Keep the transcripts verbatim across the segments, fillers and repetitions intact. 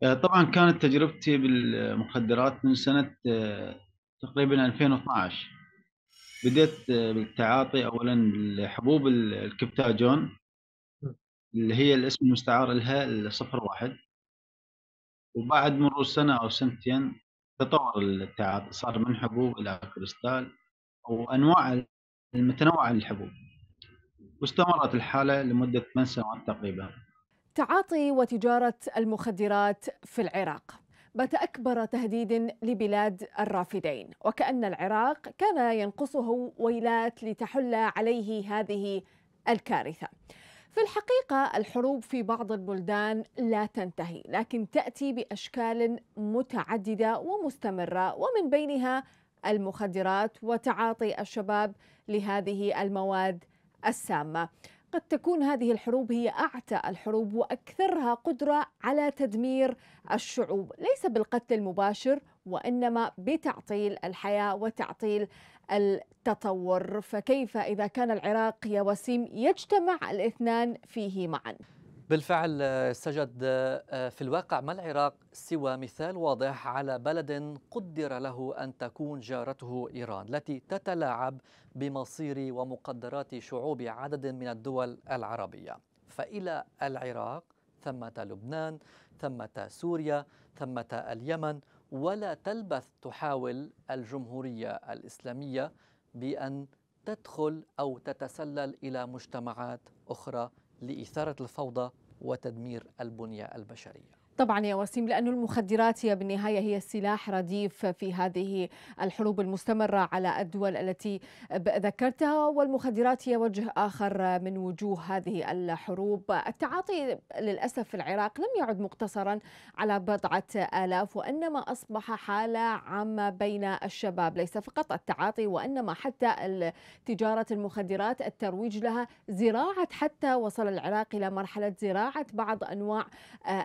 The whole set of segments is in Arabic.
طبعا كانت تجربتي بالمخدرات من سنة تقريبا ألفين واثني عشر. بديت بالتعاطي أولا بالحبوب الكبتاجون اللي هي الاسم المستعار لها الصفر واحد، وبعد مرور سنة أو سنتين تطور التعاطي، صار من حبوب إلى كريستال وأنواع المتنوعة للحبوب، واستمرت الحالة لمدة ثمان سنوات تقريبا. تعاطي وتجارة المخدرات في العراق بات أكبر تهديد لبلاد الرافدين، وكأن العراق كان ينقصه ويلات لتحل عليه هذه الكارثة. في الحقيقة الحروب في بعض البلدان لا تنتهي، لكن تأتي بأشكال متعددة ومستمرة، ومن بينها المخدرات وتعاطي الشباب لهذه المواد السامة. قد تكون هذه الحروب هي أعتى الحروب وأكثرها قدرة على تدمير الشعوب، ليس بالقتل المباشر وإنما بتعطيل الحياة وتعطيل التطور. فكيف إذا كان العراق يا وسيم يجتمع الاثنان فيه معا؟ بالفعل سجد، في الواقع ما العراق سوى مثال واضح على بلد قدر له أن تكون جارته إيران، التي تتلاعب بمصير ومقدرات شعوب عدد من الدول العربية. فإلى العراق ثمة لبنان، ثمة سوريا، ثمة اليمن، ولا تلبث تحاول الجمهورية الإسلامية بأن تدخل أو تتسلل إلى مجتمعات أخرى لإثارة الفوضى وتدمير البنية البشرية. طبعا يا وسيم، لأن المخدرات هي بالنهاية هي سلاح رديف في هذه الحروب المستمرة على الدول التي ذكرتها، والمخدرات هي وجه آخر من وجوه هذه الحروب. التعاطي للأسف في العراق لم يعد مقتصرا على بضعة آلاف، وإنما أصبح حالة عامة بين الشباب، ليس فقط التعاطي وإنما حتى تجارة المخدرات، الترويج لها، زراعة، حتى وصل العراق إلى مرحلة زراعة بعض أنواع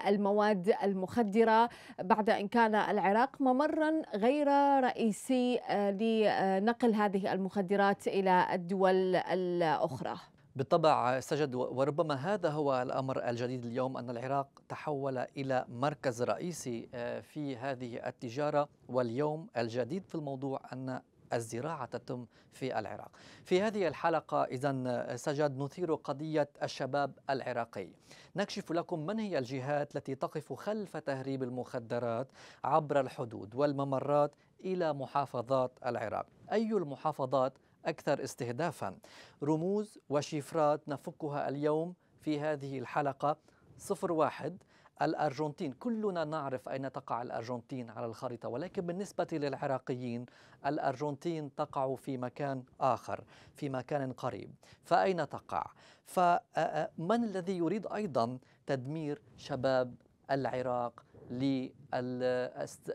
المواد المخدرة، بعد أن كان العراق ممرا غير رئيسي لنقل هذه المخدرات إلى الدول الأخرى. بالطبع سجد، وربما هذا هو الأمر الجديد اليوم، أن العراق تحول إلى مركز رئيسي في هذه التجارة، واليوم الجديد في الموضوع أن الزراعة تتم في العراق. في هذه الحلقة إذن سجد نثير قضية الشباب العراقي، نكشف لكم من هي الجهات التي تقف خلف تهريب المخدرات عبر الحدود والممرات إلى محافظات العراق. أي المحافظات أكثر استهدافا؟ رموز وشفرات نفكها اليوم في هذه الحلقة. صفر واحد، الأرجنتين. كلنا نعرف أين تقع الأرجنتين على الخريطة، ولكن بالنسبة للعراقيين الأرجنتين تقع في مكان آخر، في مكان قريب. فأين تقع؟ فمن الذي يريد أيضا تدمير شباب العراق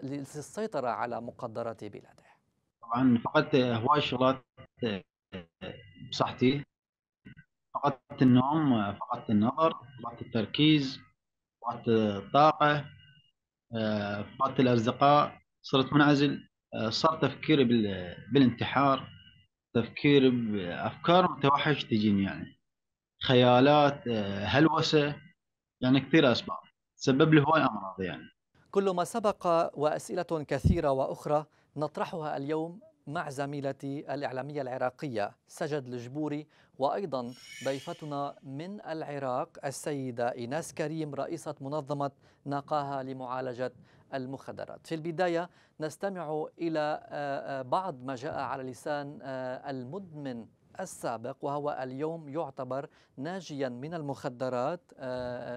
للسيطرة على مقدرات بلاده؟ طبعا فقط هواي شغلات بصحتي، فقط النوم، فقط النظر، فقط التركيز، فقدت الطاقة، فقدت الأصدقاء، صرت منعزل، صار تفكيري بالانتحار، تفكيري بأفكار متوحش تجيني، يعني خيالات، هلوسة، يعني كثير أسباب تسبب لي هواي أمراض. يعني كل ما سبق وأسئلة كثيرة وأخرى نطرحها اليوم مع زميلتي الإعلامية العراقية سجد الجبوري، وأيضا ضيفتنا من العراق السيدة إيناس كريم، رئيسة منظمة نقاها لمعالجة المخدرات. في البداية نستمع إلى بعض ما جاء على لسان المدمن السابق، وهو اليوم يعتبر ناجيا من المخدرات،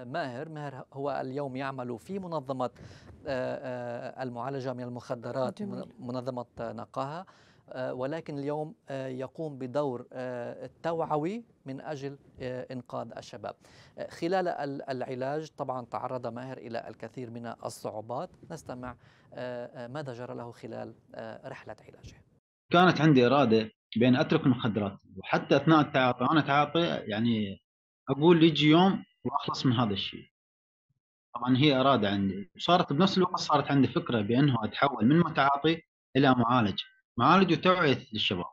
ماهر. ماهر هو اليوم يعمل في منظمة المعالجة من المخدرات، جميل. منظمة نقاها، ولكن اليوم يقوم بدور توعوي من أجل إنقاذ الشباب. خلال العلاج طبعا تعرض ماهر إلى الكثير من الصعوبات، نستمع ماذا جرى له خلال رحلة علاجه. كانت عندي إرادة بأن أترك المخدرات، وحتى أثناء التعاطي وأنا أتعاطي يعني أقول يجي يوم وأخلص من هذا الشيء. طبعا هي إرادة عندي، وصارت بنفس الوقت صارت عندي فكرة بأنه أتحول من متعاطي إلى معالج، معالج وتوعية للشباب.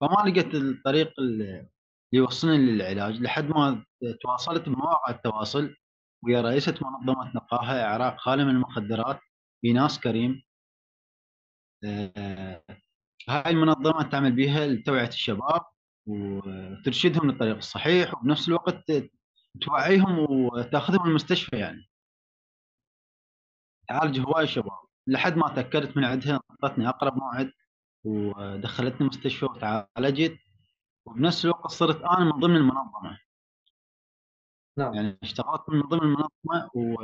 فما لقيت الطريق اللي يوصلني للعلاج لحد ما تواصلت بمواقع التواصل ويا رئيسة منظمة نقاها إعراق عالم المخدرات إيناس كريم. هاي المنظمة تعمل بها لتوعية الشباب وترشدهم للطريق الصحيح، وبنفس الوقت توعيهم وتاخذهم المستشفى، يعني تعالج هواي شباب. لحد ما تأكدت من عندها، نطتني أقرب موعد ودخلتني مستشفى وتعالجت، وبنفس الوقت صرت أنا من ضمن المنظمة. نعم. يعني اشتغلت من ضمن المنظمة، و...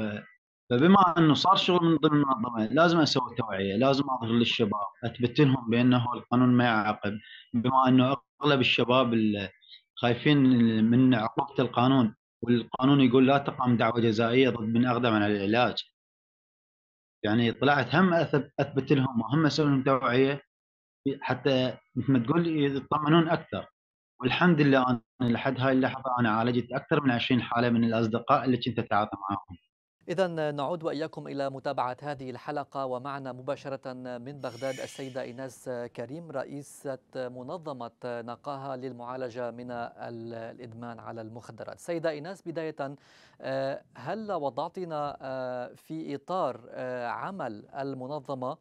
فبما أنه صار شغل من ضمن المنظمة لازم أسوي توعية، لازم أظهر للشباب، أثبت لهم بأنه القانون ما يعاقب، بما أنه أغلب الشباب خايفين من عقوبة القانون، والقانون يقول لا تقام دعوة جزائية ضد من أقدم على العلاج. يعني طلعت هم أثبت لهم وهم أسوي لهم توعية حتى مثل ما تقول يطمنون أكثر. والحمد لله أنا لحد هاي اللحظة أنا عالجت أكثر من عشرين حالة من الأصدقاء اللي كنت أتعاطى معهم. إذن نعود وإياكم إلى متابعة هذه الحلقة، ومعنا مباشرة من بغداد السيدة إيناس كريم، رئيسة منظمة نقاها للمعالجة من الإدمان على المخدرات. سيدة إيناس، بداية هل وضعتنا في إطار عمل المنظمة،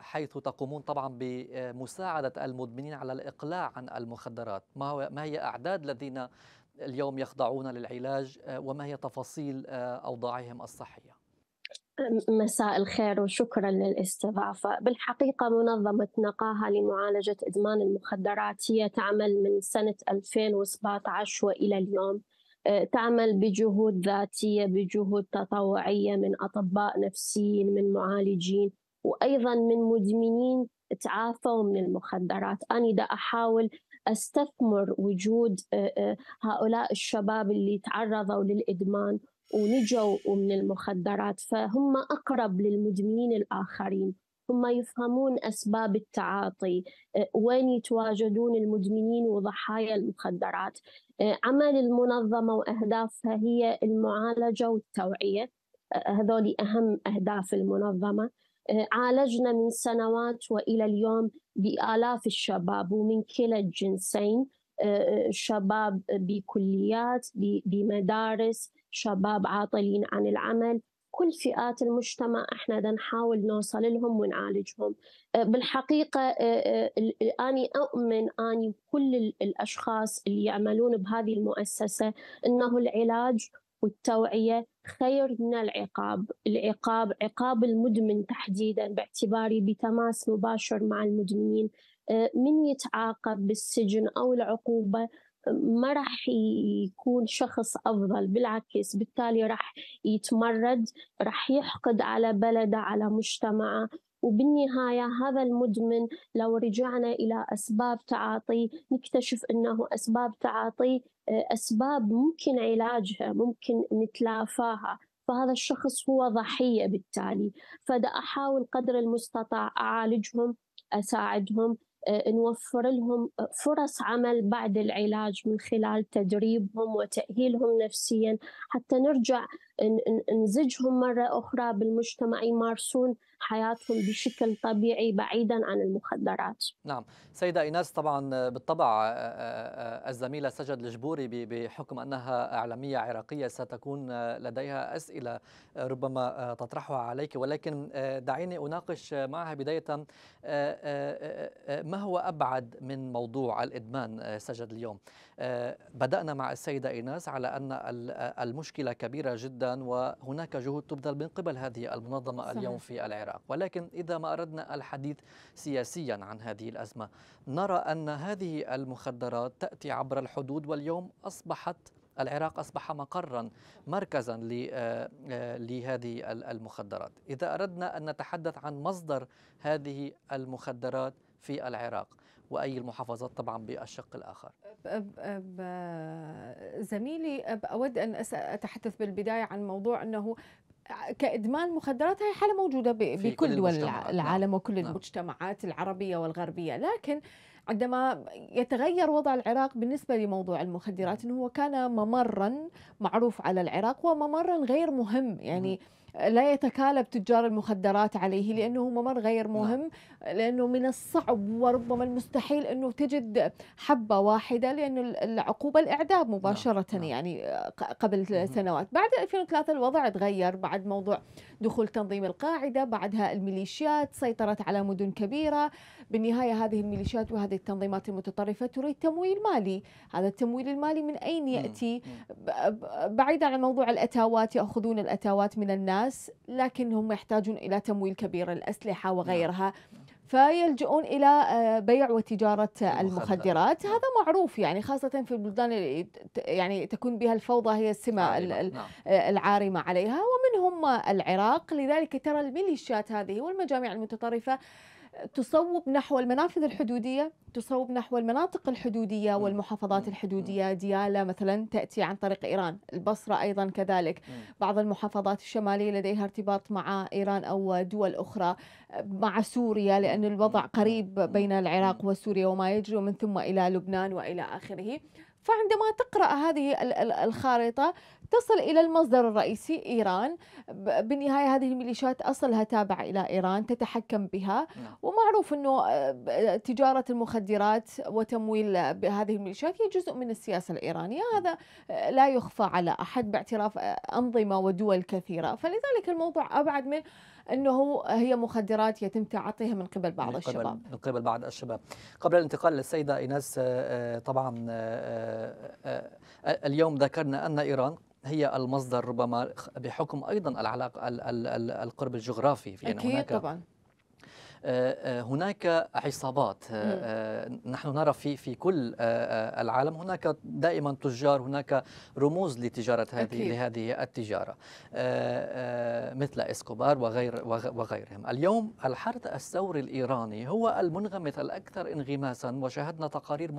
حيث تقومون طبعا بمساعدة المدمنين على الإقلاع عن المخدرات، ما هي أعداد الذين اليوم يخضعون للعلاج، وما هي تفاصيل أوضاعهم الصحية؟ مساء الخير وشكرا للاستضافة. بالحقيقة منظمة نقاها لمعالجة إدمان المخدرات هي تعمل من سنة ألفين وسبعة عشر وإلى اليوم، تعمل بجهود ذاتية، بجهود تطوعية من أطباء نفسيين، من معالجين، وأيضا من مدمنين تعافوا من المخدرات. أنا دا أحاول أستثمر وجود هؤلاء الشباب اللي تعرضوا للإدمان ونجوا من المخدرات، فهم أقرب للمدمنين الآخرين، هم يفهمون أسباب التعاطي، وين يتواجدون المدمنين وضحايا المخدرات. عمل المنظمة وأهدافها هي المعالجة والتوعية، هذول أهم أهداف المنظمة. عالجنا من سنوات وإلى اليوم بآلاف الشباب ومن كلا الجنسين، شباب بكليات، بمدارس، شباب عاطلين عن العمل، كل فئات المجتمع احنا نحاول نوصل لهم ونعالجهم. بالحقيقة أني أؤمن أني كل الأشخاص اللي يعملون بهذه المؤسسة أنه العلاج والتوعية خير من العقاب. العقاب، عقاب المدمن تحديدا باعتباري بتماس مباشر مع المدمنين، من يتعاقب بالسجن أو العقوبة ما راح يكون شخص أفضل، بالعكس بالتالي راح يتمرد، راح يحقد على بلده، على مجتمعه، وبالنهاية هذا المدمن لو رجعنا إلى أسباب تعاطي نكتشف أنه أسباب تعاطي أسباب ممكن علاجها، ممكن نتلافاها، فهذا الشخص هو ضحية بالتالي. فدا أحاول قدر المستطاع أعالجهم، أساعدهم، نوفر لهم فرص عمل بعد العلاج من خلال تدريبهم وتأهيلهم نفسيا، حتى نرجع نزجهم مرة أخرى بالمجتمع، يمارسون حياتهم بشكل طبيعي بعيدا عن المخدرات. نعم سيدة إيناس، طبعا بالطبع الزميلة سجد الجبوري بحكم أنها إعلامية عراقية ستكون لديها أسئلة ربما تطرحها عليك، ولكن دعيني أناقش معها بداية ما هو أبعد من موضوع الإدمان. سجد، اليوم بدأنا مع السيدة إيناس على أن المشكلة كبيرة جدا وهناك جهود تبذل من قبل هذه المنظمة. صحيح. اليوم في العراق، ولكن إذا ما أردنا الحديث سياسيا عن هذه الأزمة، نرى أن هذه المخدرات تأتي عبر الحدود، واليوم أصبحت العراق أصبح مقرا، مركزا لهذه المخدرات. إذا أردنا أن نتحدث عن مصدر هذه المخدرات في العراق وأي المحافظات طبعا بالشق الآخر. زميلي، أود أن أتحدث بالبداية عن موضوع أنه كإدمان مخدرات هي حالة موجودة بكل دول العالم وكل المجتمعات العربية والغربية، لكن عندما يتغير وضع العراق بالنسبة لموضوع المخدرات، أنه هو كان ممرا معروف على العراق وممرا غير مهم، يعني لا يتكالب تجار المخدرات عليه لأنه ممر غير مهم، لأنه من الصعب وربما المستحيل أنه تجد حبة واحدة، لأنه العقوبة الإعدام مباشرة. يعني قبل سنوات، بعد ألفين وثلاثة الوضع تغير، بعد موضوع دخول تنظيم القاعدة، بعدها الميليشيات سيطرت على مدن كبيرة. بالنهاية هذه الميليشيات وهذه التنظيمات المتطرفة تريد تمويل مالي، هذا التمويل المالي من أين يأتي؟ بعيدا عن موضوع الأتاوات، يأخذون الأتاوات من الناس لكنهم يحتاجون إلى تمويل كبير، الأسلحة وغيرها، فيلجؤون إلى بيع وتجارة المخدرات. هذا معروف، يعني خاصة في البلدان اللي يعني تكون بها الفوضى هي السمة العارمة عليها، ومنهم العراق. لذلك ترى الميليشيات هذه والمجاميع المتطرفة تصوب نحو المنافذ الحدودية، تصوب نحو المناطق الحدودية والمحافظات الحدودية. ديالى مثلا تأتي عن طريق إيران، البصرة أيضا كذلك، بعض المحافظات الشمالية لديها ارتباط مع إيران أو دول أخرى، مع سوريا لأن الوضع قريب بين العراق وسوريا وما يجري، ومن ثم إلى لبنان وإلى آخره. فعندما تقرأ هذه الخارطة تصل إلى المصدر الرئيسي إيران. بالنهاية هذه الميليشيات أصلها تابعة إلى إيران، تتحكم بها، ومعروف أنه تجارة المخدرات وتمويل هذه الميليشيات هي جزء من السياسة الإيرانية، هذا لا يخفى على أحد باعتراف أنظمة ودول كثيرة. فلذلك الموضوع أبعد من أنه هي مخدرات يتم تعاطيها من قبل بعض الشباب، من قبل بعض الشباب. قبل الانتقال للسيدة إيناس، طبعا اليوم ذكرنا أن إيران هي المصدر ربما بحكم أيضا العلاقة القرب الجغرافي، يعني أكيد هناك طبعا هناك عصابات، نحن نرى في في كل العالم هناك دائما تجار، هناك رموز لتجارة هذه لهذه التجارة مثل اسكوبار وغير وغيرهم. اليوم الحرس الثوري الإيراني هو المنغمس الأكثر انغماسا، وشاهدنا تقارير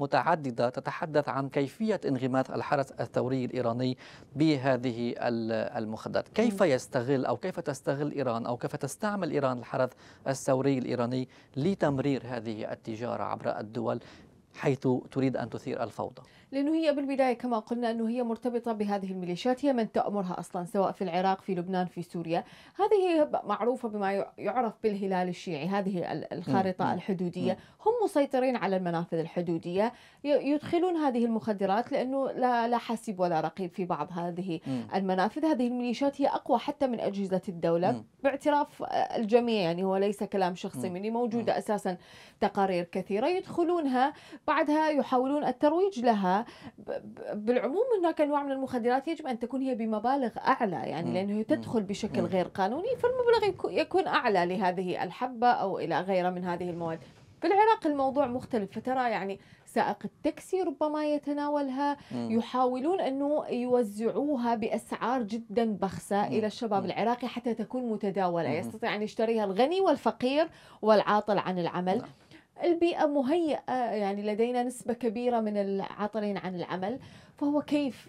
متعددة تتحدث عن كيفية انغماس الحرس الثوري الإيراني بهذه المخدرات. كيف يستغل أو كيف تستغل إيران أو كيف تستعمل إيران الحرس الثوري الإيراني لتمرير هذه التجارة عبر الدول حيث تريد أن تثير الفوضى؟ لأنه هي بالبداية كما قلنا أنه هي مرتبطة بهذه الميليشيات، هي من تأمرها أصلا، سواء في العراق، في لبنان، في سوريا. هذه معروفة بما يعرف بالهلال الشيعي، هذه الخارطة الحدودية، هم مسيطرين على المنافذ الحدودية، يدخلون هذه المخدرات لأنه لا, لا حاسب ولا رقيب في بعض هذه المنافذ. هذه الميليشيات هي أقوى حتى من أجهزة الدولة باعتراف الجميع، يعني هو ليس كلام شخصي مني، موجودة أساسا تقارير كثيرة. يدخلونها، بعدها يحاولون الترويج لها. بالعموم هناك أنواع من المخدرات يجب أن تكون هي بمبالغ أعلى، يعني لأنه تدخل بشكل غير قانوني، فالمبلغ يكون أعلى لهذه الحبة أو إلى غيرها من هذه المواد. في العراق الموضوع مختلف، فترى يعني سائق التاكسي ربما يتناولها، يحاولون أنه يوزعوها بأسعار جدا بخسة إلى الشباب العراقي حتى تكون متداولة، يستطيع أن يشتريها الغني والفقير والعاطل عن العمل. البيئة مهيئة، يعني لدينا نسبة كبيرة من العاطلين عن العمل، فهو كيف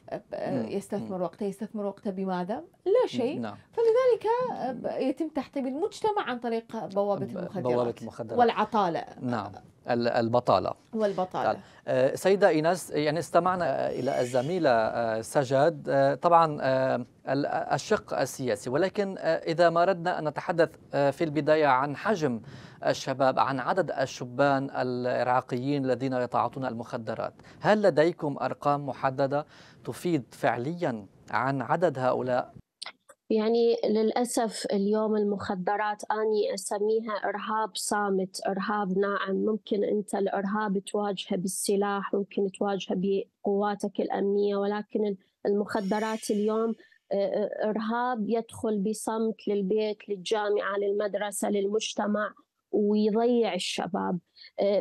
يستثمر وقته؟ يستثمر وقته بماذا؟ لا شيء. فلذلك يتم تحطيم المجتمع عن طريق بوابة المخدرات, بوابة المخدرات. والعطالة، نعم، البطالة والبطالة. سيدة إيناس، يعني استمعنا إلى الزميلة سجد، طبعا الشق السياسي، ولكن إذا ما أردنا أن نتحدث في البداية عن حجم الشباب، عن عدد الشبان العراقيين الذين يتعاطون المخدرات، هل لديكم أرقام محددة تفيد فعليا عن عدد هؤلاء؟ يعني للأسف اليوم المخدرات أني أسميها إرهاب صامت، إرهاب ناعم. ممكن أنت الإرهاب تواجهه بالسلاح، ممكن تواجهه بقواتك الأمنية، ولكن المخدرات اليوم إرهاب يدخل بصمت للبيت، للجامعة، للمدرسة، للمجتمع، ويضيع الشباب.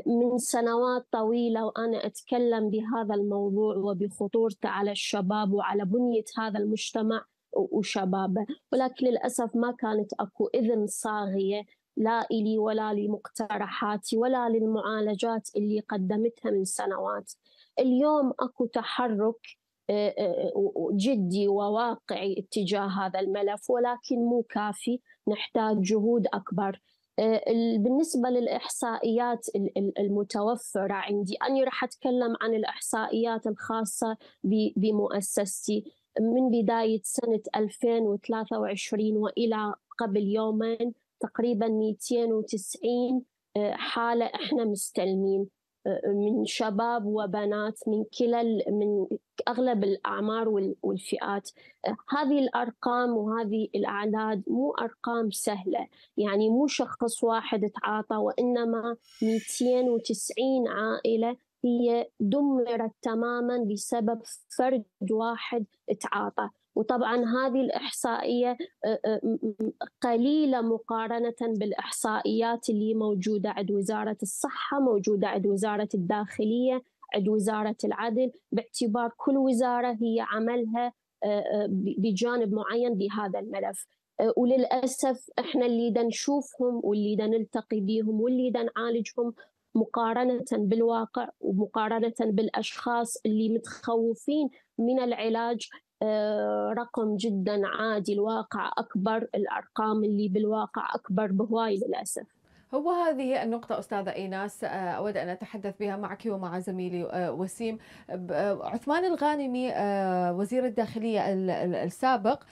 من سنوات طويلة وأنا أتكلم بهذا الموضوع وبخطورته على الشباب وعلى بنية هذا المجتمع وشبابه، ولكن للأسف ما كانت أكو إذن صاغية، لا إلي ولا لمقترحاتي ولا للمعالجات اللي قدمتها من سنوات. اليوم أكو تحرك جدي وواقعي اتجاه هذا الملف، ولكن مو كافي، نحتاج جهود أكبر. بالنسبة للإحصائيات المتوفرة عندي، أنا راح أتكلم عن الإحصائيات الخاصة بمؤسستي من بداية سنة ألفين وثلاثة وعشرين وإلى قبل يومين، تقريبا مئتين وتسعين حالة إحنا مستلمين من شباب وبنات من كلا من أغلب الأعمار والفئات. هذه الأرقام وهذه الأعداد مو أرقام سهلة، يعني مو شخص واحد تعاطى، وإنما مئتين وتسعين عائلة هي دمرت تماما بسبب فرد واحد تعاطى. وطبعا هذه الإحصائية قليلة مقارنة بالإحصائيات اللي موجودة عند وزارة الصحة، موجودة عند وزارة الداخلية، عند وزارة العدل، باعتبار كل وزارة هي عملها بجانب معين بهذا الملف. وللأسف إحنا اللي دنشوفهم واللي دنلتقي بيهم واللي دنعالجهم مقارنة بالواقع ومقارنة بالأشخاص اللي متخوفين من العلاج رقم جدا عادي. الواقع أكبر، الأرقام اللي بالواقع أكبر بهواي للأسف. هو هذه النقطة أستاذة إيناس أود أن أتحدث بها معك ومع زميلي وسيم. عثمان الغانمي وزير الداخلية السابق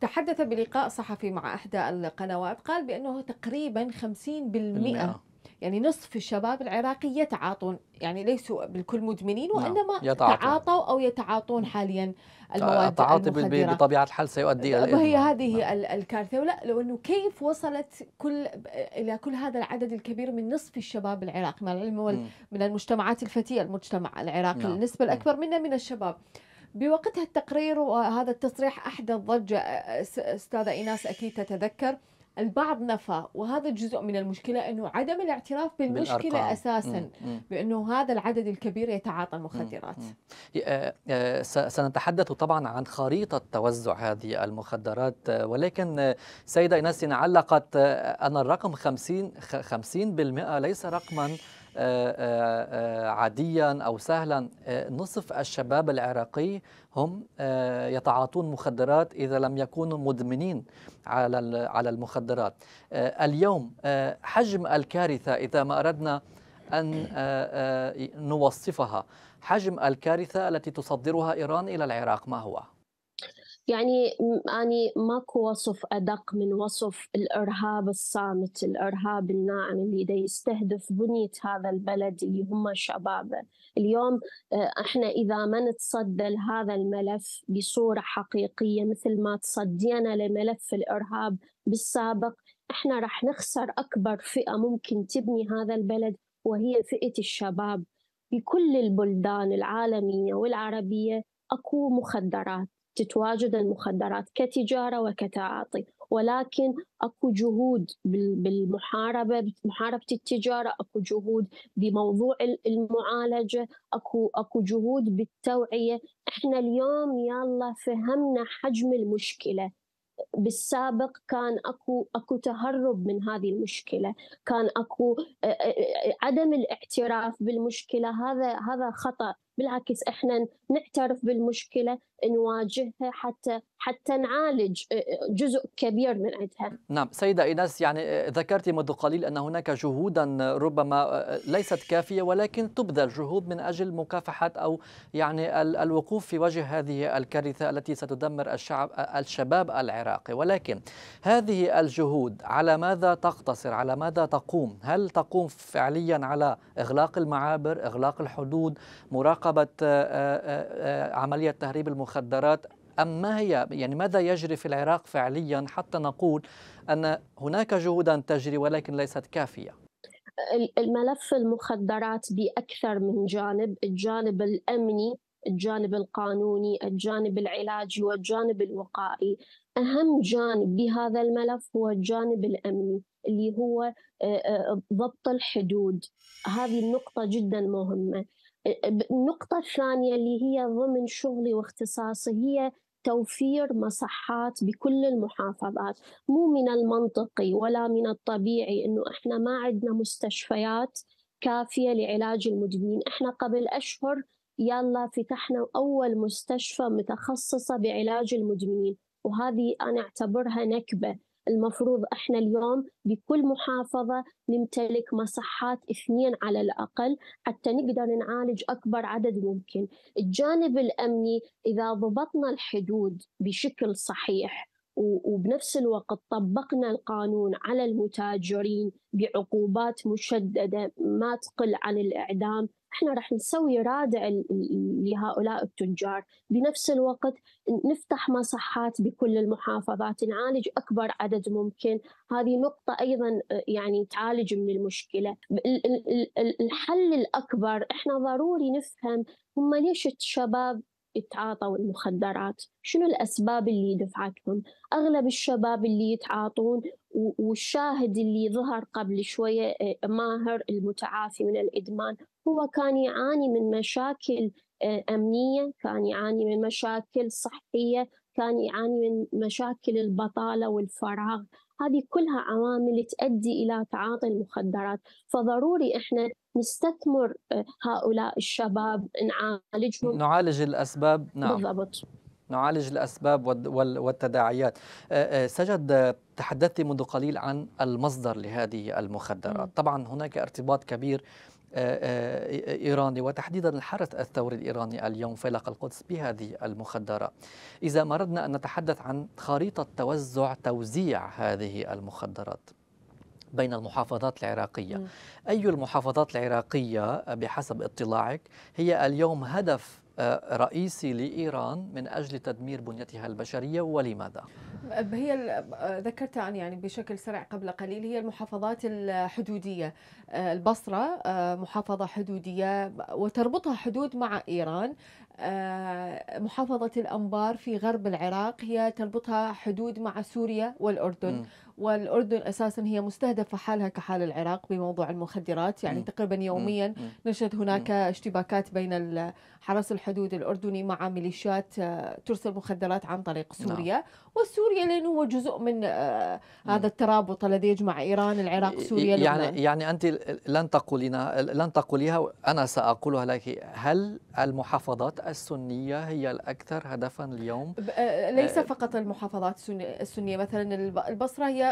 تحدث بلقاء صحفي مع إحدى القنوات، قال بأنه تقريبا خمسين بالمئة يعني نصف الشباب العراقي يتعاطون، يعني ليسوا بالكل مدمنين وإنما يتعاطوا أو يتعاطون حاليا المواد التعاطي المخدرة. بطبيعة الحال سيؤدي إلى وهي هذه الكارثة. ولا لو أنه كيف وصلت كل إلى كل هذا العدد الكبير من نصف الشباب العراقي، مع العلم من المجتمعات الفتية، المجتمع العراقي النسبة الأكبر منه من الشباب. بوقتها التقرير وهذا التصريح أحدث ضجة أستاذة إيناس، أكيد تتذكر. البعض نفى، وهذا جزء من المشكلة أنه عدم الاعتراف بالمشكلة بالأرقام. أساسا بأنه هذا العدد الكبير يتعاطى المخدرات. سنتحدث طبعا عن خريطة توزع هذه المخدرات، ولكن سيدة إيناس علقت أن الرقم خمسين بالمئة ليس رقما عاديا أو سهلا. نصف الشباب العراقي هم يتعاطون مخدرات إذا لم يكونوا مدمنين على على المخدرات. اليوم حجم الكارثة، إذا ما أردنا أن نوصفها، حجم الكارثة التي تصدرها إيران إلى العراق ما هو؟ يعني أنا ماكو وصف أدق من وصف الإرهاب الصامت، الإرهاب الناعم اللي دا يستهدف بنية هذا البلد اللي هم شبابه. اليوم إحنا إذا ما نتصدى لهذا الملف بصورة حقيقية مثل ما تصدينا لملف الإرهاب بالسابق، إحنا رح نخسر أكبر فئة ممكن تبني هذا البلد، وهي فئة الشباب. بكل البلدان العالمية والعربية أكو مخدرات، تتواجد المخدرات كتجارة وكتعاطي، ولكن أكو جهود بالمحاربة، محاربة التجارة، أكو جهود بموضوع المعالجة، أكو أكو جهود بالتوعية. إحنا اليوم يلا فهمنا حجم المشكلة. بالسابق كان أكو أكو تهرب من هذه المشكلة، كان أكو عدم الاعتراف بالمشكلة. هذا هذا خطأ. بالعكس إحنا نعترف بالمشكلة، نواجهها حتى حتى نعالج جزء كبير من عندها. نعم سيدة إيناس، يعني ذكرت منذ قليل أن هناك جهودا ربما ليست كافية، ولكن تبذل جهود من أجل مكافحة أو يعني الوقوف في وجه هذه الكارثة التي ستدمر الشعب الشباب العراقي. ولكن هذه الجهود على ماذا تقتصر؟ على ماذا تقوم؟ هل تقوم فعليا على إغلاق المعابر، إغلاق الحدود، مراقبة عملية تهريب المخدرات، أم ما هي؟ يعني ماذا يجري في العراق فعليا حتى نقول أن هناك جهودا تجري ولكن ليست كافية؟ الملف المخدرات بأكثر من جانب، الجانب الأمني، الجانب القانوني، الجانب العلاجي، والجانب الوقائي. أهم جانب بهذا الملف هو الجانب الأمني اللي هو ضبط الحدود. هذه النقطة جدا مهمة. النقطة الثانية اللي هي ضمن شغلي واختصاصي هي توفير مصحات بكل المحافظات. مو من المنطقي ولا من الطبيعي إنه إحنا ما عندنا مستشفيات كافية لعلاج المدمنين. إحنا قبل أشهر يلا فتحنا أول مستشفى متخصصة بعلاج المدمنين، وهذه أنا أعتبرها نكبة. المفروض احنا اليوم بكل محافظة نمتلك مصحات اثنين على الأقل حتى نقدر نعالج أكبر عدد ممكن. الجانب الأمني إذا ضبطنا الحدود بشكل صحيح وبنفس الوقت طبقنا القانون على المتاجرين بعقوبات مشددة ما تقل عن الإعدام، احنا رح نسوي رادع لهؤلاء التجار. بنفس الوقت نفتح مصحات بكل المحافظات نعالج أكبر عدد ممكن. هذه نقطة أيضا يعني تعالج من المشكلة. الحل الأكبر احنا ضروري نفهم هم ليش الشباب يتعاطوا المخدرات، شنو الأسباب اللي دفعتهم. أغلب الشباب اللي يتعاطون والشاهد اللي ظهر قبل شوية ماهر المتعافي من الإدمان هو كان يعاني من مشاكل أمنية، كان يعاني من مشاكل صحية، كان يعاني من مشاكل البطالة والفراغ. هذه كلها عوامل تؤدي إلى تعاطي المخدرات، فضروري إحنا نستثمر هؤلاء الشباب نعالجهم، نعالج الأسباب. نعم بالضبط، نعالج الأسباب والتداعيات. سجد، تحدثت منذ قليل عن المصدر لهذه المخدرات. طبعا هناك ارتباط كبير إيراني وتحديدا الحرس الثوري الإيراني اليوم فيلق القدس بهذه المخدرات. إذا ما أردنا أن نتحدث عن خريطة توزع توزيع هذه المخدرات بين المحافظات العراقية، أي المحافظات العراقية بحسب اطلاعك هي اليوم هدف رئيسي لإيران من أجل تدمير بنيتها البشرية، ولماذا؟ هي ذكرت أن يعني بشكل سريع قبل قليل هي المحافظات الحدودية. البصرة محافظة حدودية وتربطها حدود مع إيران. محافظة الأنبار في غرب العراق هي تربطها حدود مع سوريا والأردن. م. والأردن أساسا هي مستهدفة حالها كحال العراق بموضوع المخدرات، يعني م. تقريبا يوميا م. نشهد هناك م. اشتباكات بين حرس الحدود الأردني مع ميليشيات ترسل مخدرات عن طريق سوريا. لا. والسوريا لأنه هو جزء من هذا الترابط الذي يجمع إيران العراق سوريا يعني لبنان. يعني أنت لن تقولينا لن تقوليها، أنا سأقولها لك. هل المحافظات السنية هي الأكثر هدفا اليوم؟ ليس فقط المحافظات السنية، مثلا البصرة هي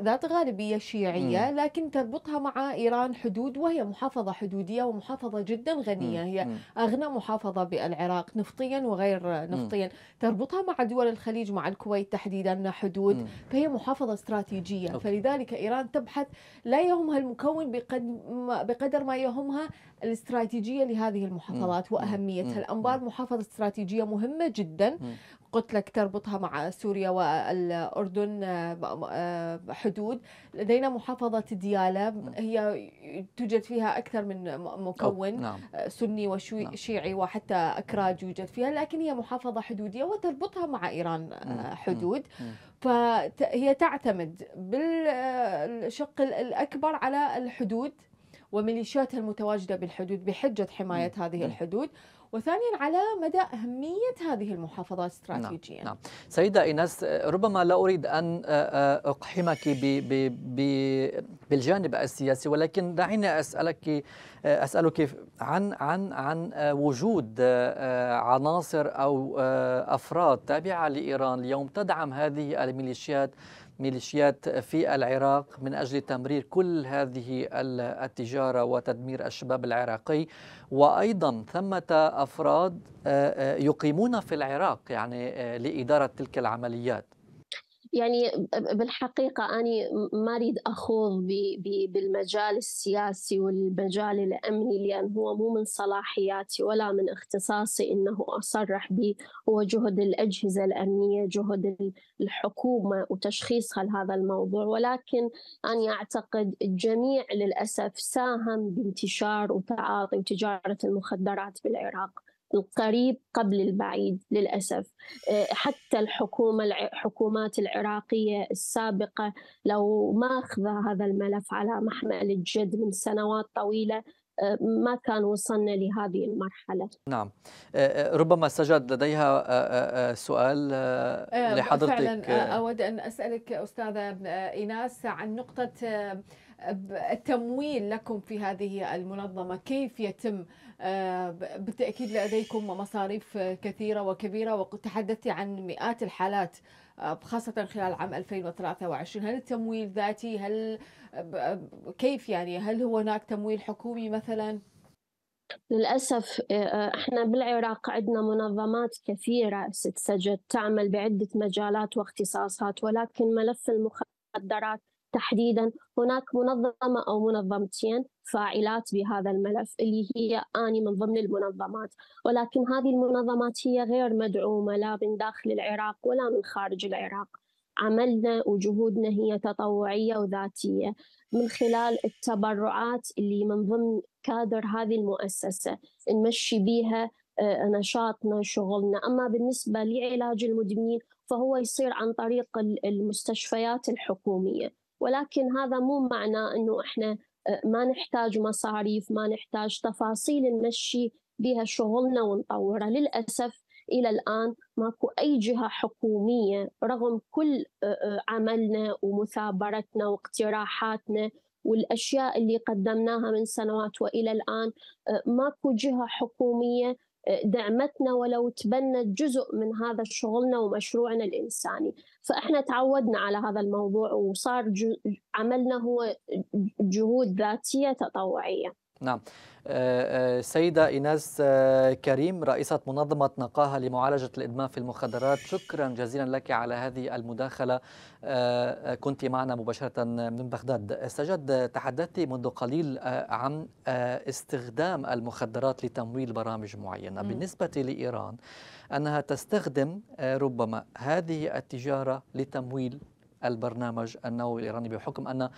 ذات غالبية شيعية لكن تربطها مع إيران حدود، وهي محافظة حدودية ومحافظة جدا غنية، هي أغنى محافظة بالعراق نفطيا وغير نفطيا. تربطها مع دول الخليج، مع الكويت تحديدا حدود، فهي محافظة استراتيجية. فلذلك إيران تبحث، لا يهمها المكون بقدر ما يهمها الاستراتيجية لهذه المحافظات وأهميتها. الأنبار محافظة استراتيجية مهمة جدا، قلت لك تربطها مع سوريا والأردن حدود. لدينا محافظة ديالى هي توجد فيها أكثر من مكون. نعم. سني وشيعي وحتى أكراد يوجد فيها، لكن هي محافظة حدودية وتربطها مع إيران حدود. فهي تعتمد بالشق الأكبر على الحدود وميليشياتها المتواجدة بالحدود بحجة حماية هذه الحدود، وثانيا على مدى أهمية هذه المحافظات استراتيجيا. نعم. نعم. سيدة إيناس، ربما لا أريد أن أقحمك ب ب ب بالجانب السياسي، ولكن دعيني أسألك أسألك عن عن عن وجود عناصر أو أفراد تابعة لإيران اليوم تدعم هذه الميليشيات ميليشيات في العراق من أجل تمرير كل هذه التجارة وتدمير الشباب العراقي، وأيضا ثمة أفراد يقيمون في العراق يعني لإدارة تلك العمليات. يعني بالحقيقة أنا ما أريد أخوض بالمجال السياسي والمجال الأمني، لأن هو مو من صلاحياتي ولا من اختصاصي أنه أصرح به. هو جهد الأجهزة الأمنية، جهد الحكومة وتشخيصها لهذا الموضوع. ولكن أنا أعتقد الجميع للأسف ساهم بانتشار وتعاطي وتجارة المخدرات بالعراق، القريب قبل البعيد للأسف. حتى الحكومة الحكومات العراقية السابقة لو ما أخذ هذا الملف على محمل الجد من سنوات طويلة ما كان وصلنا لهذه المرحلة. نعم. ربما سجد لديها سؤال لحضرتك. فعلا أود أن أسألك أستاذة إيناس عن نقطة التمويل لكم في هذه المنظمة، كيف يتم بالتأكيد لديكم مصاريف كثيرة وكبيرة، وتحدثت عن مئات الحالات خاصة خلال عام ألفين وثلاثة وعشرين. هل التمويل ذاتي؟ هل كيف يعني هل هناك تمويل حكومي مثلا؟ للأسف احنا بالعراق عندنا منظمات كثيرة ست سجد تعمل بعدة مجالات واختصاصات، ولكن ملف المخدرات تحديدا هناك منظمة أو منظمتين فاعلات بهذا الملف اللي هي أني من ضمن المنظمات، ولكن هذه المنظمات هي غير مدعومة لا من داخل العراق ولا من خارج العراق. عملنا وجهودنا هي تطوعية وذاتية من خلال التبرعات اللي من ضمن كادر هذه المؤسسة نمشي بيها نشاطنا شغلنا. أما بالنسبة لعلاج المدمنين فهو يصير عن طريق المستشفيات الحكومية، ولكن هذا مو معناه أنه إحنا ما نحتاج مصاريف، ما نحتاج تفاصيل نمشي بها شغلنا ونطورها. للأسف إلى الآن ماكو أي جهة حكومية رغم كل عملنا ومثابرتنا واقتراحاتنا والأشياء اللي قدمناها من سنوات وإلى الآن، ماكو جهة حكومية دعمتنا ولو تبنت جزء من هذا شغلنا ومشروعنا الإنساني. فإحنا تعودنا على هذا الموضوع وصار عملنا هو جهود ذاتية تطوعية. نعم. سيدة إيناس كريم رئيسة منظمة نقاها لمعالجة الإدمان في المخدرات، شكرا جزيلا لك على هذه المداخلة، كنت معنا مباشرة من بغداد. سجد، تحدثت منذ قليل عن استخدام المخدرات لتمويل برامج معينة. بالنسبة لإيران أنها تستخدم ربما هذه التجارة لتمويل البرنامج النووي الإيراني بحكم أن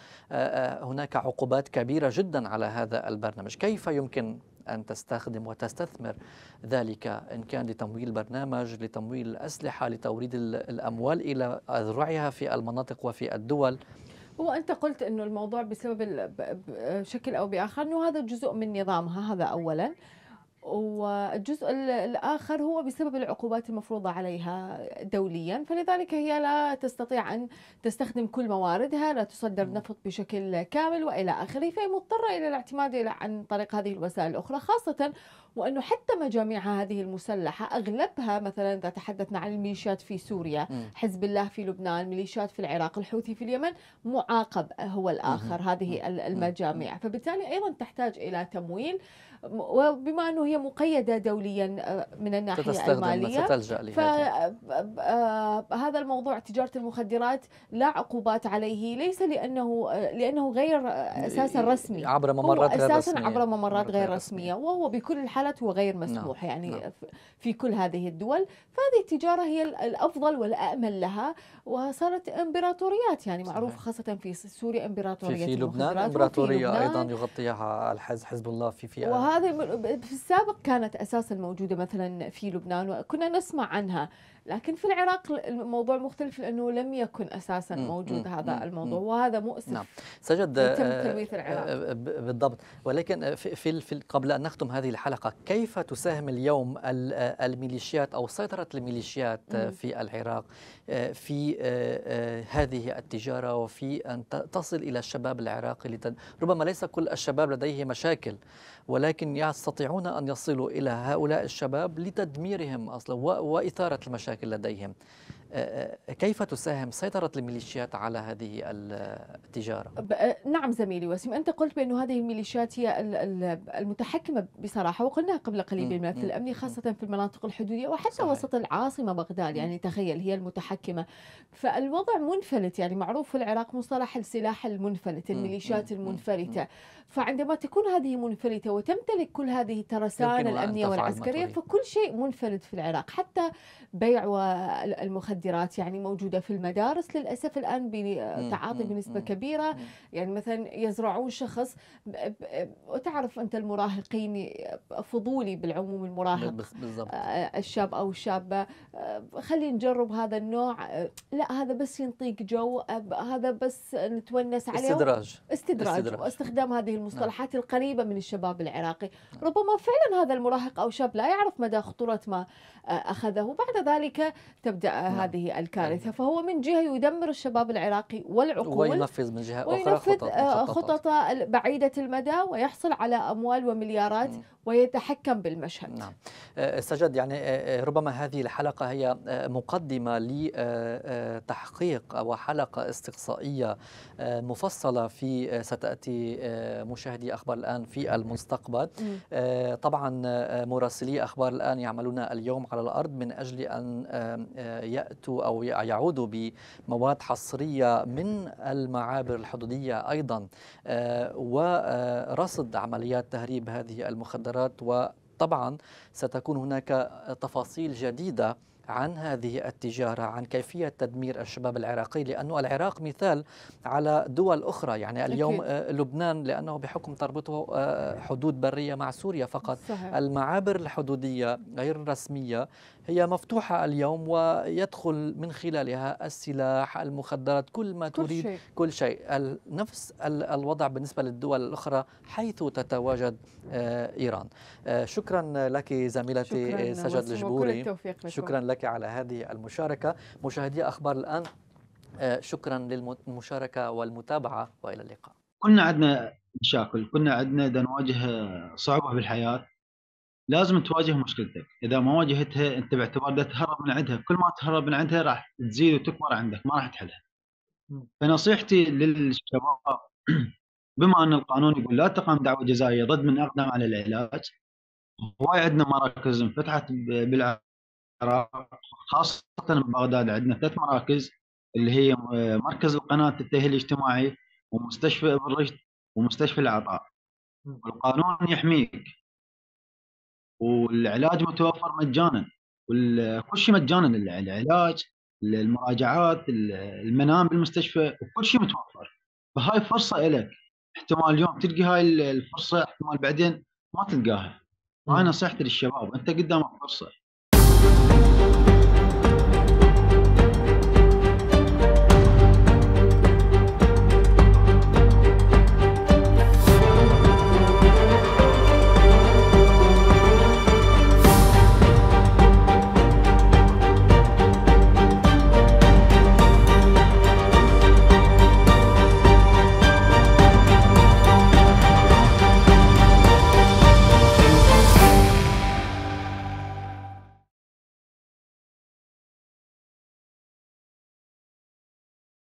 هناك عقوبات كبيرة جدا على هذا البرنامج، كيف يمكن أن تستخدم وتستثمر ذلك إن كان لتمويل برنامج، لتمويل الأسلحة، لتوريد الأموال إلى أذرعها في المناطق وفي الدول؟ هو أنت قلت أنه الموضوع بسبب شكل أو بآخر أنه هذا جزء من نظامها، هذا أولا، والجزء الآخر هو بسبب العقوبات المفروضة عليها دوليا، فلذلك هي لا تستطيع أن تستخدم كل مواردها، لا تصدر نفط بشكل كامل وإلى آخره، فهي مضطرة إلى الاعتماد عن طريق هذه الوسائل الأخرى، خاصة وأنه حتى مجاميعها هذه المسلحة أغلبها مثلا إذا تحدثنا عن الميليشيات في سوريا، حزب الله في لبنان، ميليشيات في العراق، الحوثي في اليمن، معاقب هو الآخر هذه المجاميع، فبالتالي أيضا تحتاج إلى تمويل، وبما أنه هي مقيدة دوليا من الناحية المالية فهذا الموضوع تجارة المخدرات لا عقوبات عليه، ليس لأنه لأنه غير أساسا رسمي، عبر ممرات غير أساسا رسمية. عبر ممرات غير رسمية، وهو بكل الحالات هو غير مسموح. نعم. يعني نعم. في كل هذه الدول، فهذه التجارة هي الأفضل والأأمن لها، وصارت إمبراطوريات يعني معروف خاصة في سوريا إمبراطورية، في لبنان إمبراطورية أيضا يغطيها الحزب حزب الله في فئة، وهذا في السابق كانت أساسا موجودة مثلا في لبنان وكنا نسمع عنها، لكن في العراق الموضوع مختلف لأنه لم يكن أساسا موجود هذا الموضوع، وهذا مؤسف. نعم. سجد العراق. بالضبط، ولكن في, في قبل أن نختم هذه الحلقة، كيف تساهم اليوم الميليشيات أو سيطرة الميليشيات في العراق في هذه التجارة وفي أن تصل إلى الشباب العراقي؟ ربما ليس كل الشباب لديه مشاكل، ولكن يستطيعون أن يصلوا إلى هؤلاء الشباب لتدميرهم أصلا وإثارة المشاكل لديهم. كيف تساهم سيطرة الميليشيات على هذه التجارة؟ نعم زميلي وسيم، أنت قلت بأن هذه الميليشيات هي المتحكمة بصراحة، وقلناها قبل قليل بالملف الأمني خاصة في المناطق الحدودية وحتى صحيح. وسط العاصمة بغداد، يعني تخيل هي المتحكمة، فالوضع منفلت، يعني معروف في العراق مصطلح السلاح المنفلت، الميليشيات المنفلتة، فعندما تكون هذه منفلتة وتمتلك كل هذه الترسانة الأمنية والعسكرية فكل شيء منفلت في العراق، حتى بيع والمخدرات يعني موجودة في المدارس للأسف الآن بتعاطي بنسبة كبيرة، يعني مثلا يزرعون شخص، وتعرف أنت المراهقين فضولي بالعموم، المراهق الشاب أو الشابة خلي نجرب هذا النوع، لا هذا بس ينطيك جو، هذا بس نتونس عليه، استدراج استدراج واستخدام هذه المصطلحات القريبة من الشباب العراقي. ربما فعلا هذا المراهق أو شاب لا يعرف مدى خطورة ما أخذه، بعد ذلك تبدأ هذا هذه الكارثة، فهو من جهة يدمر الشباب العراقي والعقول وينفذ من جهة أخرى خطط خطط بعيدة المدى ويحصل على أموال ومليارات م. ويتحكم بالمشهد. نعم. سجد، يعني ربما هذه الحلقة هي مقدمة لتحقيق أو حلقة استقصائية مفصلة في ستأتي مشاهدي أخبار الآن في المستقبل. م. طبعا مراسلي أخبار الآن يعملون اليوم على الأرض من أجل أن يأتوا أو يعودوا بمواد حصرية من المعابر الحدودية أيضا ورصد عمليات تهريب هذه المخدرات، وطبعا ستكون هناك تفاصيل جديدة عن هذه التجارة، عن كيفية تدمير الشباب العراقي، لأنه العراق مثال على دول أخرى. يعني اليوم أكيد. لبنان لأنه بحكم تربطه حدود برية مع سوريا فقط، صحيح. المعابر الحدودية غير الرسمية هي مفتوحة اليوم ويدخل من خلالها السلاح، المخدرات، كل ما كل تريد شيء. كل شيء. نفس الوضع بالنسبة للدول الأخرى حيث تتواجد إيران. شكرا لك زميلتي سجد الجبوري، شكرا لك على هذه المشاركة. مشاهدي أخبار الآن شكرا للمشاركة والمتابعة وإلى اللقاء. كنا عندنا مشاكل، كنا عندنا إذا نواجه صعوبة بالحياة لازم تواجه مشكلتك، إذا ما واجهتها أنت باعتبار ده تهرب من عندها، كل ما تهرب من عندها راح تزيد وتكبر عندك، ما راح تحلها. فنصيحتي للشباب بما أن القانون يقول لا تقام دعوى جزائية ضد من أقدم على العلاج، هواي عندنا مراكز انفتحت بالعراق خاصة ببغداد، عندنا ثلاث مراكز اللي هي مركز القناة للتهيئة الاجتماعي ومستشفى أبو الرشد ومستشفى العطاء. القانون يحميك والعلاج متوفر مجانا، وكل شيء مجانا، العلاج، المراجعات، المنام بالمستشفى، وكل شيء متوفر. فهاي فرصه لك، احتمال اليوم تلقى هاي الفرصه، احتمال بعدين ما تلقاها. هاي نصيحتي للشباب، انت قدامك فرصه،